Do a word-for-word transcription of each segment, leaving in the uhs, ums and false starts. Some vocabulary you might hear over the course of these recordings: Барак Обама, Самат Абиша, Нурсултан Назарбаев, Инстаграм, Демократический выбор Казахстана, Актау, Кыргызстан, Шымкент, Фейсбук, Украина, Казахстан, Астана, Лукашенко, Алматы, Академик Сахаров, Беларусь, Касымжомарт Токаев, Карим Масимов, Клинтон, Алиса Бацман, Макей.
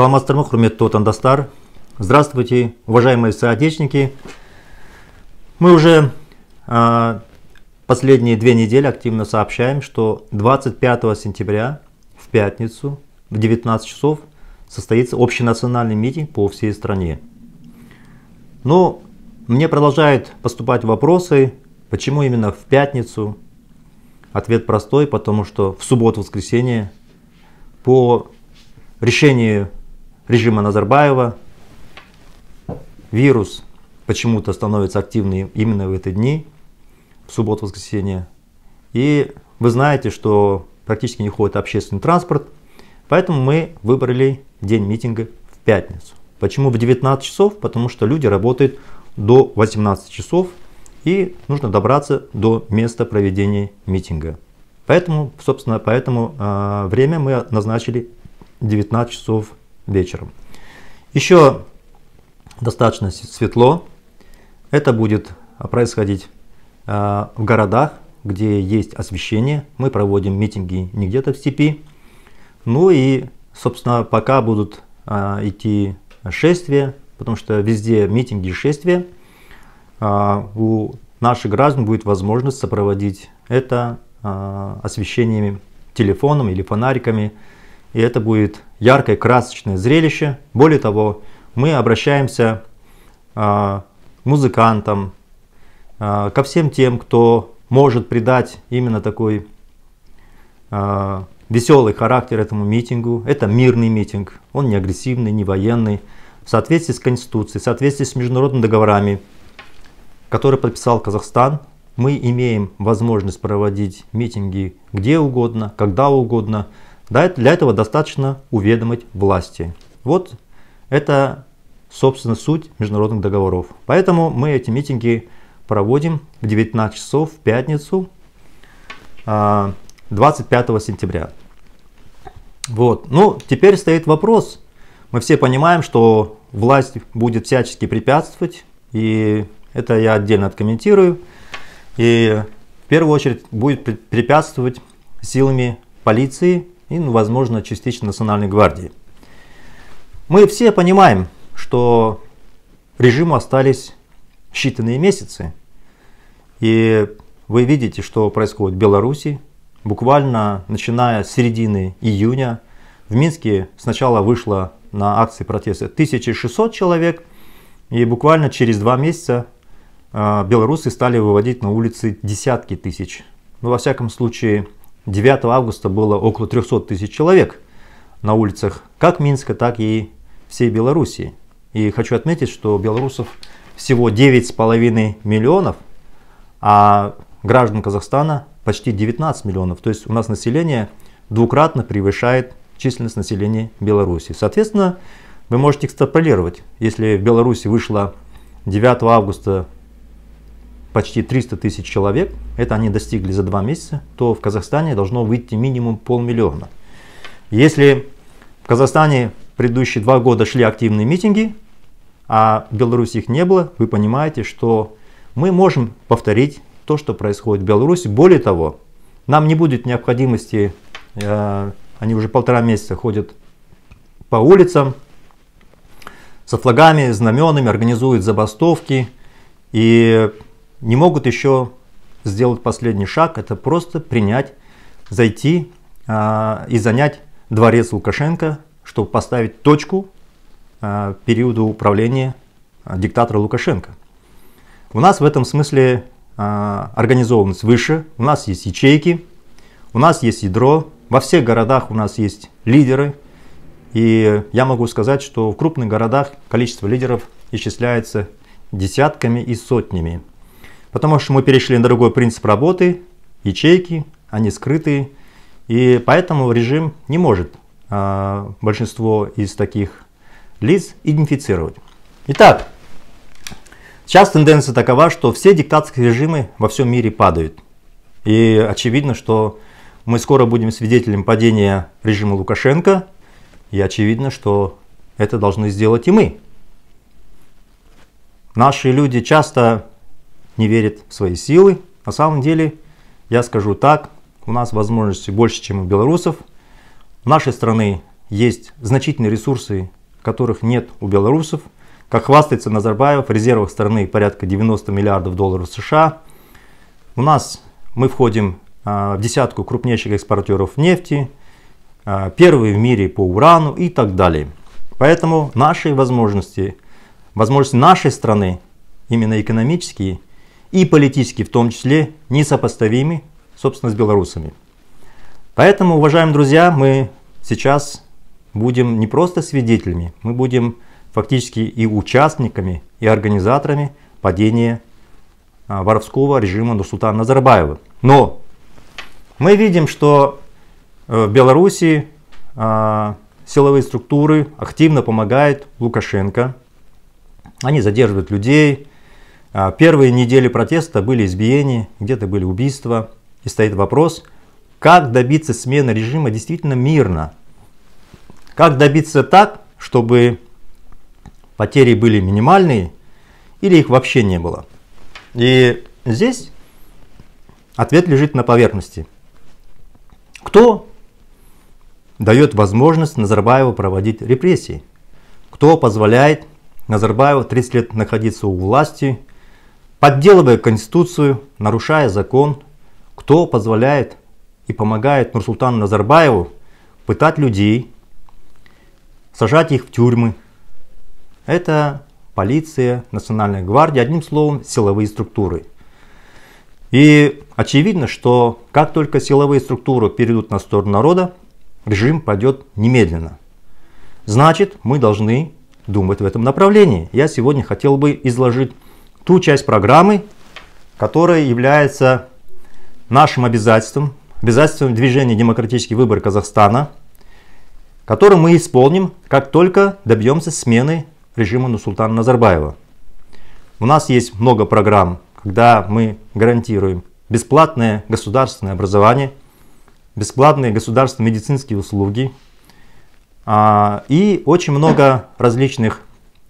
Саламатсыздар, құрметті отандастар. Здравствуйте, уважаемые соотечественники. Мы уже э, последние две недели активно сообщаем, что двадцать пятого сентября в пятницу в девятнадцать часов состоится общенациональный митинг по всей стране. Но мне продолжают поступать вопросы, почему именно в пятницу. Ответ простой, потому что в субботу-воскресенье по решению режима Назарбаева вирус почему-то становится активным именно в эти дни, в субботу-воскресенье. И вы знаете, что практически не ходит общественный транспорт, поэтому мы выбрали день митинга в пятницу. Почему в девятнадцать часов? Потому что люди работают до восемнадцати часов. И нужно добраться до места проведения митинга. Поэтому, собственно, поэтому э, время мы назначили девятнадцать часов вечером. Еще достаточно светло. Это будет происходить э, в городах, где есть освещение. Мы проводим митинги не где-то в степи. Ну и, собственно, пока будут э, идти шествия, потому что везде митинги и шествия. У наших граждан будет возможность сопроводить это освещениями телефоном или фонариками. И это будет яркое, красочное зрелище. Более того, мы обращаемся к музыкантам, ко всем тем, кто может придать именно такой веселый характер этому митингу. Это мирный митинг, он не агрессивный, не военный. В соответствии с Конституцией, в соответствии с международными договорами, который подписал Казахстан, мы имеем возможность проводить митинги где угодно, когда угодно. Для этого достаточно уведомить власти. Вот это, собственно, суть международных договоров. Поэтому мы эти митинги проводим в девятнадцать часов в пятницу двадцать пятого сентября. Вот. Ну, теперь стоит вопрос. Мы все понимаем, что власть будет всячески препятствовать, и это я отдельно откомментирую. И в первую очередь будет препятствовать силами полиции и, ну, возможно, частично Национальной гвардии. Мы все понимаем, что режиму остались считанные месяцы. И вы видите, что происходит в Беларуси. Буквально начиная с середины июня в Минске сначала вышло на акции протеста тысяча шестьсот человек. И буквально через два месяца белорусы стали выводить на улицы десятки тысяч. Ну, во всяком случае, девятого августа было около трёхсот тысяч человек на улицах как Минска, так и всей Белоруссии. И хочу отметить, что белорусов всего девять с половиной миллионов, а граждан Казахстана почти девятнадцать миллионов. То есть у нас население двукратно превышает численность населения Беларуси. Соответственно, вы можете экстраполировать, если в Беларуси вышло девятого августа почти триста тысяч человек, это они достигли за два месяца, то в Казахстане должно выйти минимум полмиллиона. Если в Казахстане предыдущие два года шли активные митинги, а в Беларуси их не было, вы понимаете, что мы можем повторить то, что происходит в Беларуси. Более того, нам не будет необходимости, э, они уже полтора месяца ходят по улицам со флагами, знаменами, организуют забастовки и не могут еще сделать последний шаг. Это просто принять, зайти э, и занять дворец Лукашенко, чтобы поставить точку э, периоду управления э, диктатора Лукашенко. У нас в этом смысле э, организованность выше, у нас есть ячейки, у нас есть ядро, во всех городах у нас есть лидеры. И я могу сказать, что в крупных городах количество лидеров исчисляется десятками и сотнями. Потому что мы перешли на другой принцип работы, ячейки, они скрытые. И поэтому режим не может а, большинство из таких лиц идентифицировать. Итак, сейчас тенденция такова, что все диктаторские режимы во всем мире падают. И очевидно, что мы скоро будем свидетелем падения режима Лукашенко. И очевидно, что это должны сделать и мы. Наши люди часто не верят в свои силы. На самом деле, я скажу так, у нас возможностей больше, чем у белорусов. У нашей страны есть значительные ресурсы, которых нет у белорусов. Как хвастается Назарбаев, в резервах страны порядка девяноста миллиардов долларов США. У нас мы входим в десятку крупнейших экспортеров нефти, первые в мире по урану и так далее. Поэтому наши возможности, возможности нашей страны, именно экономические и политические в том числе, несопоставимы, собственно, с белорусами. Поэтому, уважаемые друзья, мы сейчас будем не просто свидетелями, мы будем фактически и участниками, и организаторами падения воровского режима Нурсултана Назарбаева. Но мы видим, что в Беларуси силовые структуры активно помогают Лукашенко. Они задерживают людей. Первые недели протеста были избиения, где-то были убийства. И стоит вопрос, как добиться смены режима действительно мирно. Как добиться так, чтобы потери были минимальные или их вообще не было? И здесь ответ лежит на поверхности. Кто дает возможность Назарбаеву проводить репрессии? Кто позволяет Назарбаеву тридцать лет находиться у власти, подделывая Конституцию, нарушая закон? Кто позволяет и помогает Нурсултану Назарбаеву пытать людей, сажать их в тюрьмы? Это полиция, национальная гвардия, одним словом, силовые структуры. И очевидно, что как только силовые структуры перейдут на сторону народа, режим пойдет немедленно. Значит, мы должны думать в этом направлении. Я сегодня хотел бы изложить ту часть программы, которая является нашим обязательством, обязательством движения «Демократический выбор Казахстана», который мы исполним, как только добьемся смены режима Нурсултана Назарбаева. У нас есть много программ, когда мы гарантируем бесплатное государственное образование, бесплатные государственные медицинские услуги и очень много различных,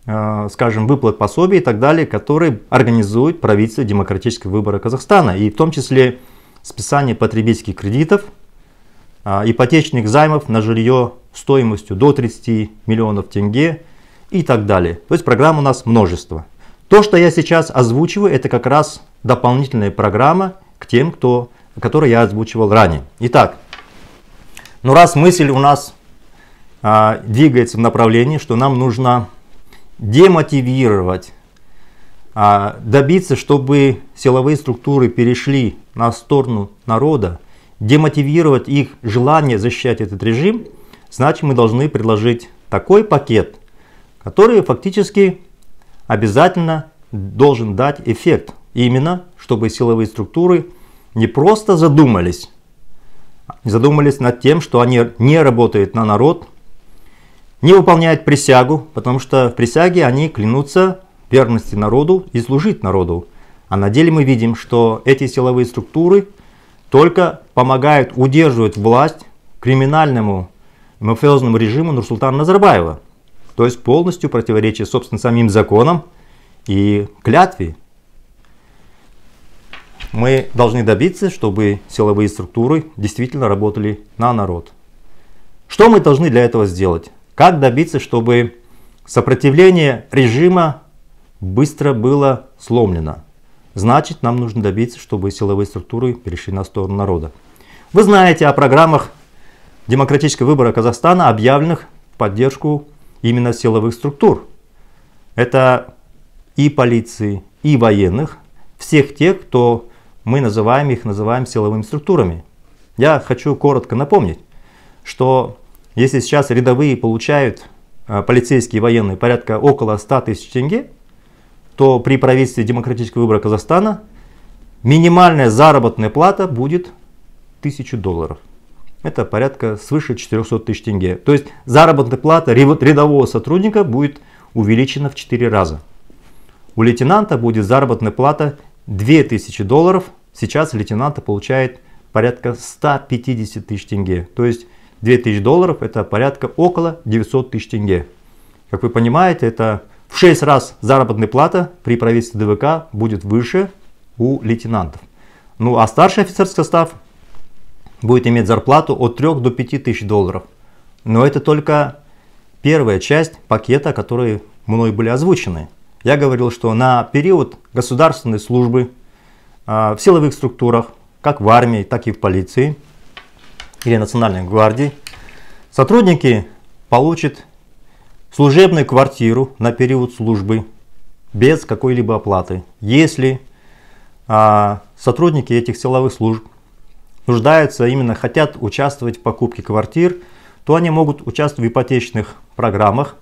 скажем, выплат, пособий и так далее, которые организует правительство демократического выбора Казахстана, и в том числе списание потребительских кредитов, ипотечных займов на жилье стоимостью до тридцати миллионов тенге, и так далее. То есть программ у нас множество. То, что я сейчас озвучиваю, это как раз дополнительная программа к тем, кто, которые я озвучивал ранее. Итак, ну раз мысль у нас а, двигается в направлении, что нам нужно демотивировать, а, добиться, чтобы силовые структуры перешли на сторону народа, демотивировать их желание защищать этот режим, значит мы должны предложить такой пакет, который фактически обязательно должен дать эффект. Именно, чтобы силовые структуры не просто задумались, задумались над тем, что они не работают на народ, не выполняют присягу, потому что в присяге они клянутся верности народу и служить народу. А на деле мы видим, что эти силовые структуры только помогают удерживать власть криминальному мафиозному режиму Нурсултана Назарбаева. То есть полностью противоречие, собственно, самим законам и клятве. Мы должны добиться, чтобы силовые структуры действительно работали на народ. Что мы должны для этого сделать? Как добиться, чтобы сопротивление режима быстро было сломлено? Значит, нам нужно добиться, чтобы силовые структуры перешли на сторону народа. Вы знаете о программах демократического выбора Казахстана, объявленных в поддержку именно силовых структур. Это и полиции, и военных, всех тех, кто мы называем их, называем силовыми структурами. Я хочу коротко напомнить, что если сейчас рядовые получают э, полицейские и военные порядка около ста тысяч тенге, то при правительстве демократического выбора Казахстана минимальная заработная плата будет тысяча долларов. Это порядка свыше четырёхсот тысяч тенге. То есть заработная плата рядового сотрудника будет увеличена в четыре раза. У лейтенанта будет заработная плата две тысячи долларов. Сейчас лейтенанта получает порядка ста пятидесяти тысяч тенге. То есть две тысячи долларов это порядка около девятисот тысяч тенге. Как вы понимаете, это в шесть раз заработная плата при правительстве ДВК будет выше у лейтенантов. Ну а старший офицерский состав будет иметь зарплату от трёх до пяти тысяч долларов. Но это только первая часть пакета, которые мной были озвучены. Я говорил, что на период государственной службы в силовых структурах, как в армии, так и в полиции или национальной гвардии, сотрудники получат служебную квартиру на период службы без какой-либо оплаты, если сотрудники этих силовых служб нуждаются, именно хотят участвовать в покупке квартир, то они могут участвовать в ипотечных программах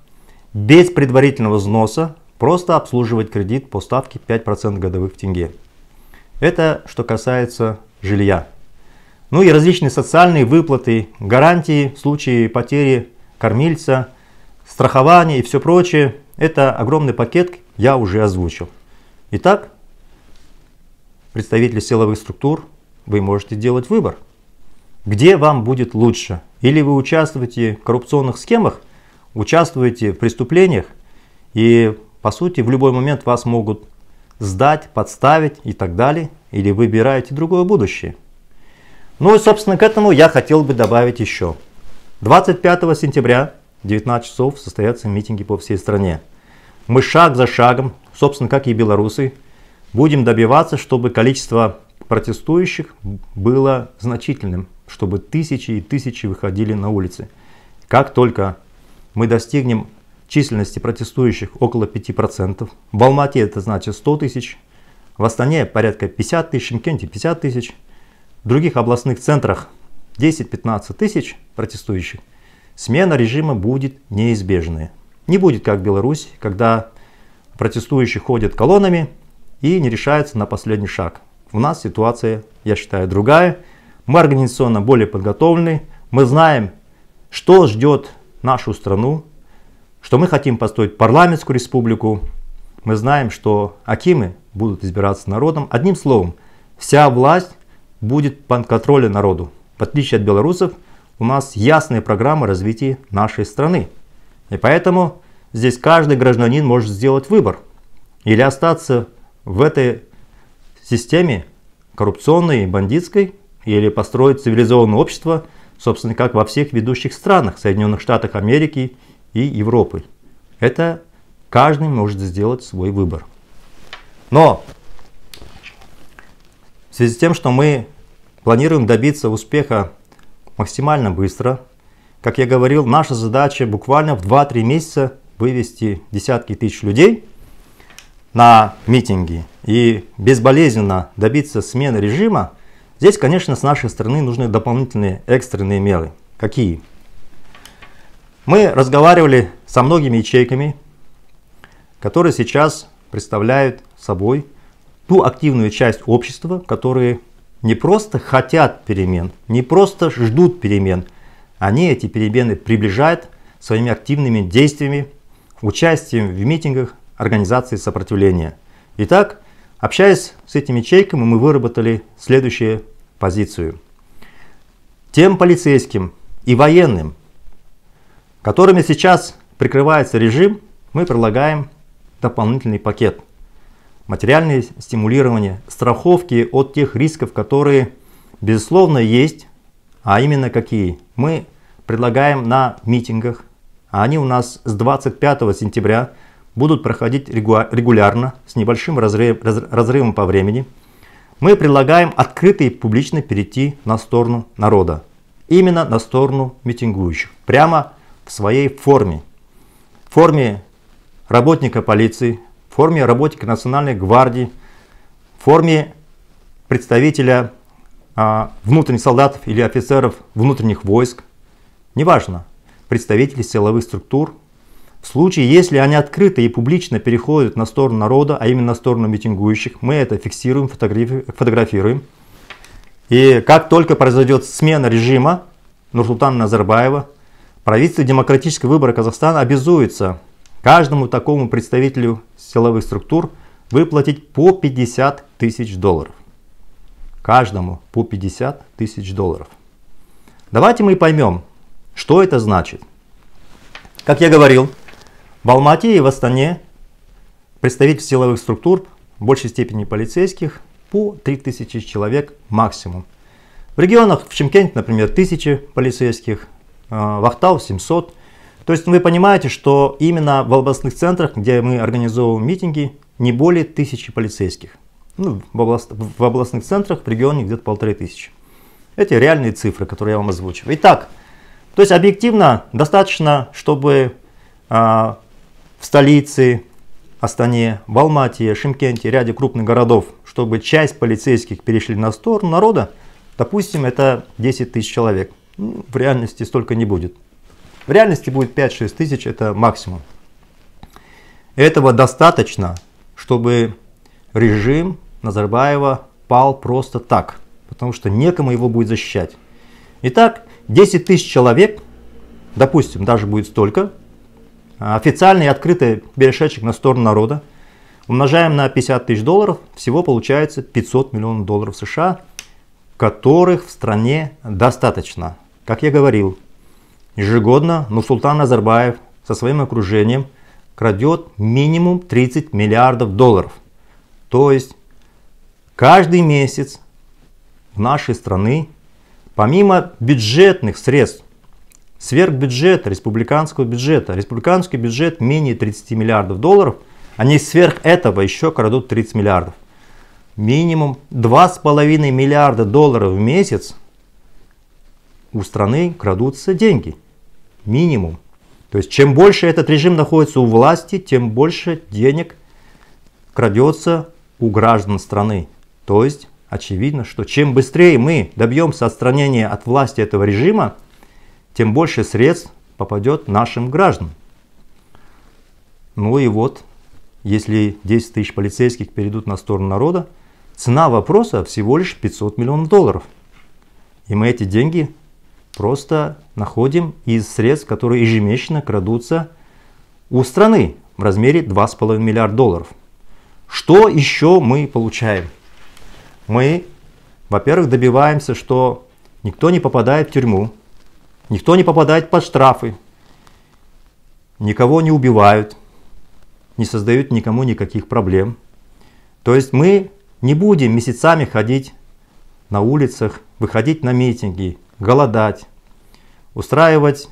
без предварительного взноса, просто обслуживать кредит по ставке пять процентов годовых в тенге. Это что касается жилья. Ну и различные социальные выплаты, гарантии в случае потери кормильца, страхование и все прочее. Это огромный пакет, я уже озвучил. Итак, представители силовых структур, вы можете делать выбор, где вам будет лучше. Или вы участвуете в коррупционных схемах, участвуете в преступлениях, и по сути в любой момент вас могут сдать, подставить и так далее, или выбираете другое будущее. Ну и собственно к этому я хотел бы добавить еще. двадцать пятого сентября в девятнадцать часов состоятся митинги по всей стране. Мы шаг за шагом, собственно как и белорусы, будем добиваться, чтобы количество протестующих было значительным, чтобы тысячи и тысячи выходили на улицы. Как только мы достигнем численности протестующих около пяти процентов, в Алмате это значит сто тысяч, в Астане порядка пятьдесят тысяч, в Шымкенте пятьдесят тысяч, в других областных центрах десять-пятнадцать тысяч протестующих, смена режима будет неизбежная. Не будет как в Беларуси, когда протестующие ходят колоннами и не решаются на последний шаг. У нас ситуация, я считаю, другая. Мы организационно более подготовлены. Мы знаем, что ждет нашу страну, что мы хотим построить парламентскую республику. Мы знаем, что акимы будут избираться народом. Одним словом, вся власть будет под контролем народу. В отличие от белорусов, у нас ясная программа развития нашей страны. И поэтому здесь каждый гражданин может сделать выбор. Или остаться в этой системе коррупционной и бандитской, или построить цивилизованное общество, собственно, как во всех ведущих странах, Соединенных Штатах Америки и Европы. Это каждый может сделать свой выбор. Но в связи с тем, что мы планируем добиться успеха максимально быстро, как я говорил, наша задача буквально в два-три месяца вывести десятки тысяч людей на митинги и безболезненно добиться смены режима, здесь, конечно, с нашей стороны нужны дополнительные экстренные меры. Какие? Мы разговаривали со многими ячейками, которые сейчас представляют собой ту активную часть общества, которые не просто хотят перемен, не просто ждут перемен, они эти перемены приближают своими активными действиями, участием в митингах, организации сопротивления. Итак, общаясь с этими ячейками, мы выработали следующую позицию. Тем полицейским и военным, которыми сейчас прикрывается режим, мы предлагаем дополнительный пакет. Материальное стимулирование, страховки от тех рисков, которые, безусловно, есть. А именно какие? Мы предлагаем на митингах, а они у нас с двадцать пятого сентября будут проходить регулярно, с небольшим разрыв, раз, разрывом по времени, мы предлагаем открыто и публично перейти на сторону народа. Именно на сторону митингующих. Прямо в своей форме. В форме работника полиции, в форме работника национальной гвардии, в форме представителя а, внутренних солдат или офицеров внутренних войск. Неважно, представители силовых структур. В случае, если они открыто и публично переходят на сторону народа, а именно на сторону митингующих, мы это фиксируем, фотографируем. И как только произойдет смена режима Нурсултана Назарбаева, правительство Демократического выбора Казахстана обязуется каждому такому представителю силовых структур выплатить по пятьдесят тысяч долларов. Каждому по пятьдесят тысяч долларов. Давайте мы поймем, что это значит. Как я говорил, в Алмате и в Астане представители силовых структур, в большей степени полицейских, по три тысячи человек максимум. В регионах, в Шымкенте, например, тысяча полицейских, в Актау семьсот. То есть вы понимаете, что именно в областных центрах, где мы организовываем митинги, не более тысячи полицейских. Ну, в, област... в областных центрах, в регионе где-то полторы тысячи. Эти реальные цифры, которые я вам озвучиваю. Итак, то есть объективно достаточно, чтобы а, в столице, Астане, в Алмате, Шымкенте, ряде крупных городов, чтобы часть полицейских перешли на сторону народа, допустим, это десять тысяч человек. В реальности столько не будет. В реальности будет пять-шесть тысяч, это максимум. Этого достаточно, чтобы режим Назарбаева пал просто так, потому что некому его будет защищать. Итак, десять тысяч человек, допустим, даже будет столько, официально и открыто перешедших на сторону народа, умножаем на пятьдесят тысяч долларов, всего получается пятьсот миллионов долларов США, которых в стране достаточно. Как я говорил, ежегодно Нурсултан Назарбаев со своим окружением крадет минимум тридцать миллиардов долларов. То есть каждый месяц в нашей страны, помимо бюджетных средств, сверхбюджета, республиканского бюджета, республиканский бюджет менее тридцати миллиардов долларов, они сверх этого еще крадут тридцать миллиардов. Минимум два с половиной миллиарда долларов в месяц у страны крадутся деньги. Минимум. То есть чем больше этот режим находится у власти, тем больше денег крадется у граждан страны. То есть очевидно, что чем быстрее мы добьемся отстранения от власти этого режима, тем больше средств попадет нашим гражданам. Ну и вот, если десять тысяч полицейских перейдут на сторону народа, цена вопроса всего лишь пятьсот миллионов долларов. И мы эти деньги просто находим из средств, которые ежемесячно крадутся у страны в размере два с половиной миллиарда долларов. Что еще мы получаем? Мы, во-первых, добиваемся, что никто не попадает в тюрьму, никто не попадает под штрафы, никого не убивают, не создают никому никаких проблем. То есть мы не будем месяцами ходить на улицах, выходить на митинги, голодать, устраивать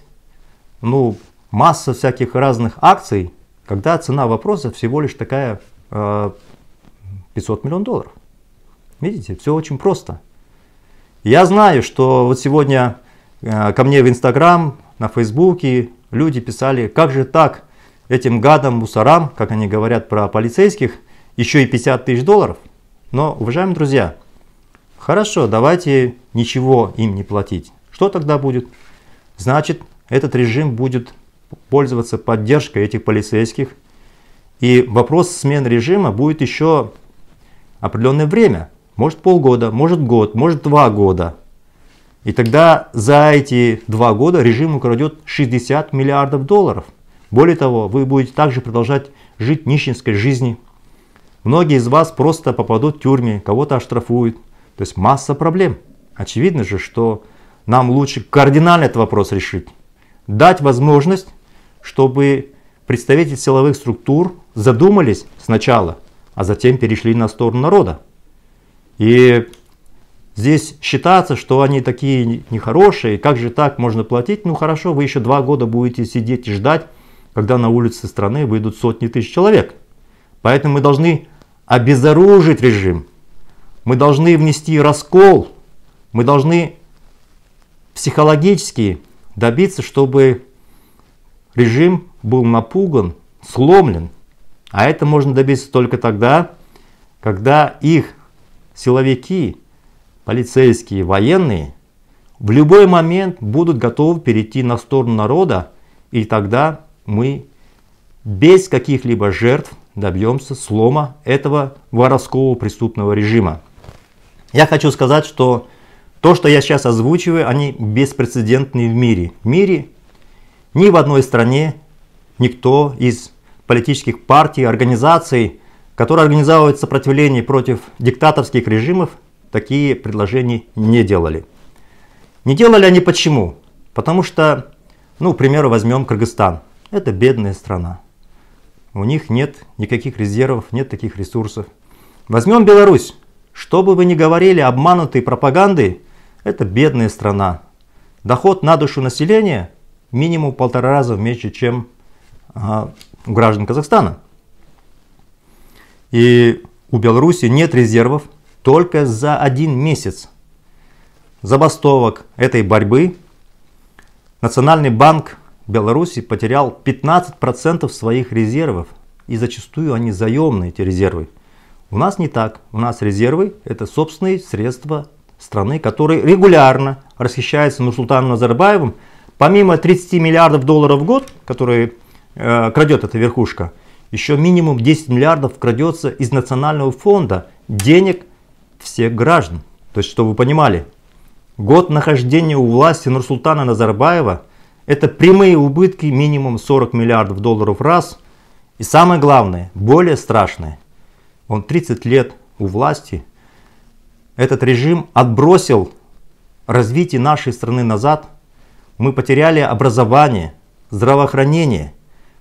ну, массу всяких разных акций, когда цена вопроса всего лишь такая пятьсот миллионов долларов. Видите, все очень просто. Я знаю, что вот сегодня ко мне в Инстаграм, на Фейсбуке люди писали, как же так, этим гадам, мусорам, как они говорят про полицейских, еще и пятьдесят тысяч долларов. Но, уважаемые друзья, хорошо, давайте ничего им не платить. Что тогда будет? Значит, этот режим будет пользоваться поддержкой этих полицейских. И вопрос смены режима будет еще определенное время. Может полгода, может год, может два года. И тогда за эти два года режим украдет шестьдесят миллиардов долларов. Более того, вы будете также продолжать жить нищенской жизнью. Многие из вас просто попадут в тюрьмы, кого-то оштрафуют. То есть масса проблем. Очевидно же, что нам лучше кардинально этот вопрос решить. Дать возможность, чтобы представители силовых структур задумались сначала, а затем перешли на сторону народа. И здесь считается, что они такие нехорошие, как же так можно платить? Ну хорошо, вы еще два года будете сидеть и ждать, когда на улицы страны выйдут сотни тысяч человек. Поэтому мы должны обезоружить режим, мы должны внести раскол, мы должны психологически добиться, чтобы режим был напуган, сломлен. А это можно добиться только тогда, когда их силовики, полицейские, военные в любой момент будут готовы перейти на сторону народа, и тогда мы без каких-либо жертв добьемся слома этого воровского преступного режима. Я хочу сказать, что то, что я сейчас озвучиваю, они беспрецедентные в мире. В мире ни в одной стране никто из политических партий, организаций, которые организовывают сопротивление против диктаторских режимов, такие предложения не делали. Не делали они почему? Потому что, ну, к примеру, возьмем Кыргызстан. Это бедная страна. У них нет никаких резервов, нет таких ресурсов. Возьмем Беларусь. Что бы вы ни говорили, обманутой пропагандой, это бедная страна. Доход на душу населения минимум в полтора раза меньше, чем а, у граждан Казахстана. И у Беларуси нет резервов только за один месяц забастовок этой борьбы. Национальный банк Беларуси потерял пятнадцать процентов своих резервов. И зачастую они заемные, эти резервы. У нас не так. У нас резервы — это собственные средства страны, которые регулярно расхищаются Нурсултаном Назарбаевым. Помимо тридцати миллиардов долларов в год, которые э, крадет эта верхушка, еще минимум десять миллиардов крадется из национального фонда денег всех граждан. То есть, чтобы вы понимали, год нахождения у власти Нурсултана Назарбаева — это прямые убытки минимум сорок миллиардов долларов раз. И самое главное, более страшное, он тридцать лет у власти. Этот режим отбросил развитие нашей страны назад. Мы потеряли образование, здравоохранение.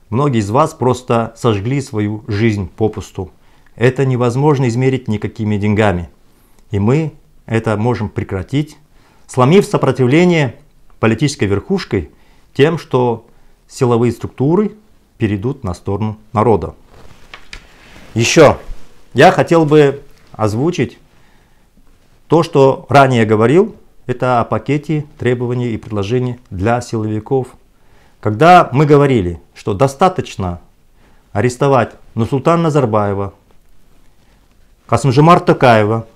Многие из вас просто сожгли свою жизнь попусту. Это невозможно измерить никакими деньгами. И мы это можем прекратить, сломив сопротивление политической верхушкой тем, что силовые структуры перейдут на сторону народа. Еще я хотел бы озвучить то, что ранее говорил. Это о пакете требований и предложений для силовиков. Когда мы говорили, что достаточно арестовать Нурсултана Назарбаева, Касымжомарта Токаева,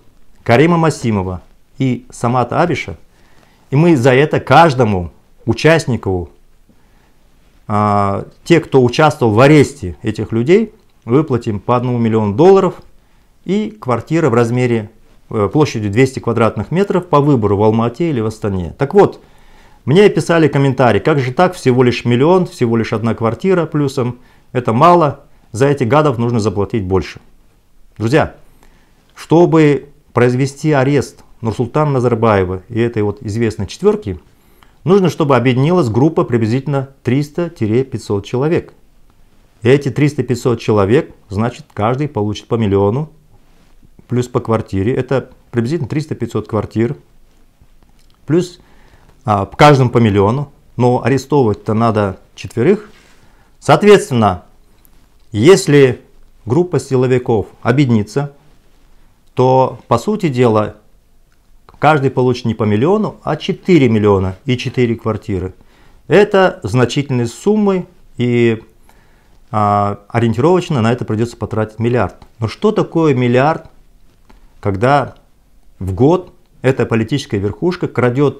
Карима Масимова и Самата Абиша, и мы за это каждому участнику, а, те, кто участвовал в аресте этих людей, выплатим по одному миллиону долларов и квартиры в размере площадью двести квадратных метров по выбору в Алматы или в Астане. Так вот, мне писали комментарии: как же так, всего лишь миллион, всего лишь одна квартира плюсом, это мало, за эти гадов нужно заплатить больше. Друзья, чтобы произвести арест Нурсултана Назарбаева и этой вот известной четверки, нужно, чтобы объединилась группа приблизительно триста-пятьсот человек. И эти триста-пятьсот человек, значит, каждый получит по миллиону, плюс по квартире, это приблизительно триста-пятьсот квартир, плюс а, в каждом по миллиону, но арестовывать-то надо четверых. Соответственно, если группа силовиков объединится, то, по сути дела, каждый получит не по миллиону, а четыре миллиона и четыре квартиры. Это значительные суммы, и а, ориентировочно на это придется потратить миллиард. Но что такое миллиард, когда в год эта политическая верхушка крадет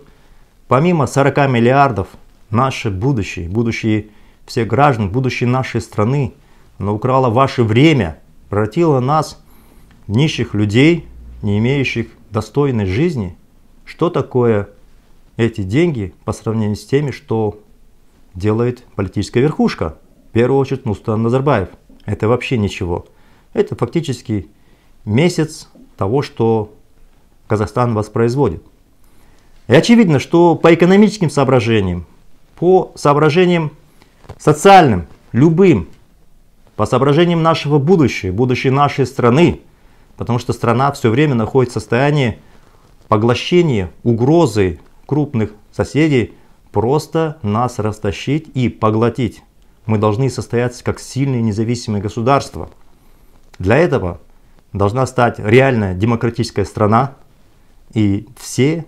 помимо сорока миллиардов наше будущее, будущее всех граждан, будущее нашей страны? Она украла ваше время, превратила нас в нищих людей, не имеющих достойной жизни. Что такое эти деньги по сравнению с теми, что делает политическая верхушка? В первую очередь Нурсултан Назарбаев. Это вообще ничего. Это фактически месяц того, что Казахстан воспроизводит. И очевидно, что по экономическим соображениям, по соображениям социальным, любым, по соображениям нашего будущего, будущего нашей страны, потому что страна все время находится в состоянии поглощения угрозы крупных соседей просто нас растащить и поглотить. Мы должны состояться как сильное независимое государство. Для этого должна стать реальная демократическая страна, и все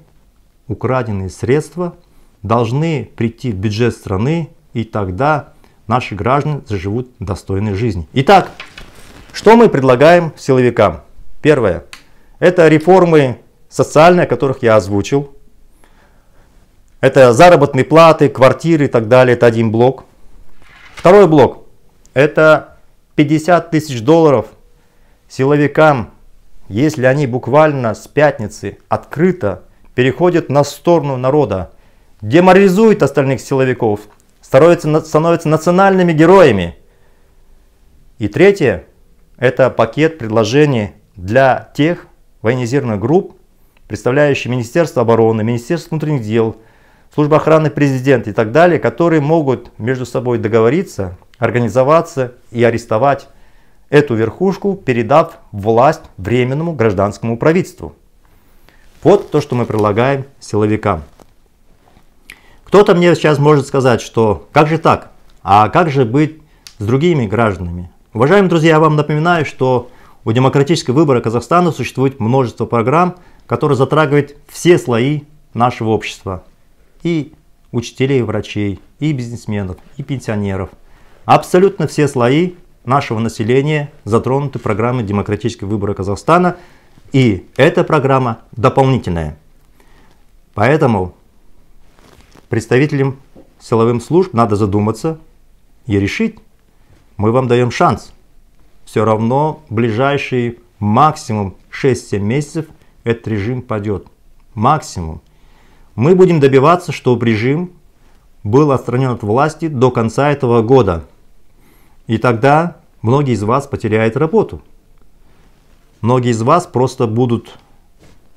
украденные средства должны прийти в бюджет страны, и тогда наши граждане заживут достойной жизнью. Итак, что мы предлагаем силовикам? Первое. Это реформы социальные, о которых я озвучил. Это заработные платы, квартиры и так далее. Это один блок. Второй блок. Это пятьдесят тысяч долларов силовикам, если они буквально с пятницы открыто переходят на сторону народа, деморализуют остальных силовиков, становятся, становятся национальными героями. И третье, это пакет предложений для тех военизированных групп, представляющих Министерство обороны, Министерство внутренних дел, Служба охраны президента и так далее, которые могут между собой договориться, организоваться и арестовать эту верхушку, передав власть временному гражданскому правительству. Вот то, что мы предлагаем силовикам. Кто-то мне сейчас может сказать, что как же так, а как же быть с другими гражданами? Уважаемые друзья, я вам напоминаю, что у демократического выбора Казахстана существует множество программ, которые затрагивают все слои нашего общества. И учителей, и врачей, и бизнесменов, и пенсионеров. Абсолютно все слои нашего населения затронуты программой демократического выбора Казахстана. И эта программа дополнительная. Поэтому представителям силовым служб надо задуматься и решить. Мы вам даем шанс. Все равно в ближайшие максимум шесть-семь месяцев этот режим падет. Максимум. Мы будем добиваться, чтобы режим был отстранен от власти до конца этого года. И тогда многие из вас потеряют работу. Многие из вас просто будут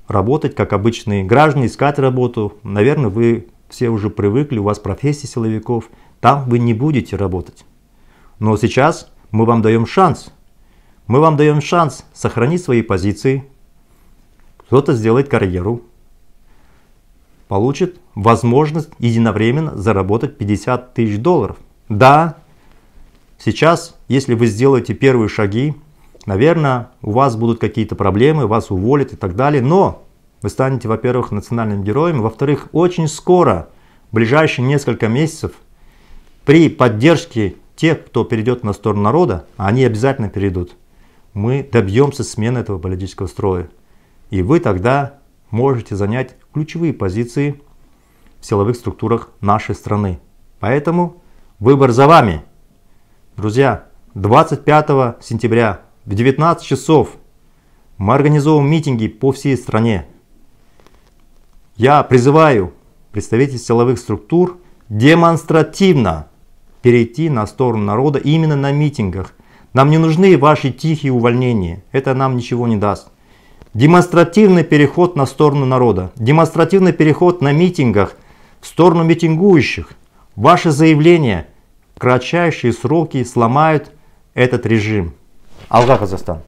работать, как обычные граждане, искать работу. Наверное, вы все уже привыкли, у вас профессия силовиков. Там вы не будете работать. Но сейчас мы вам даем шанс. Мы вам даем шанс сохранить свои позиции. Кто-то сделает карьеру. Получит возможность единовременно заработать пятьдесят тысяч долларов. Да, сейчас, если вы сделаете первые шаги, наверное, у вас будут какие-то проблемы, вас уволят и так далее. Но вы станете, во-первых, национальным героем. Во-вторых, очень скоро, в ближайшие несколько месяцев, при поддержке тех, кто перейдет на сторону народа, они обязательно перейдут, мы добьемся смены этого политического строя. И вы тогда можете занять ключевые позиции в силовых структурах нашей страны. Поэтому выбор за вами. Друзья, двадцать пятого сентября в девятнадцать часов мы организовываем митинги по всей стране. Я призываю представителей силовых структур демонстративно перейти на сторону народа именно на митингах. Нам не нужны ваши тихие увольнения, это нам ничего не даст. Демонстративный переход на сторону народа, демонстративный переход на митингах, в сторону митингующих. Ваши заявления в кратчайшие сроки сломают этот режим. Алга, Казахстан!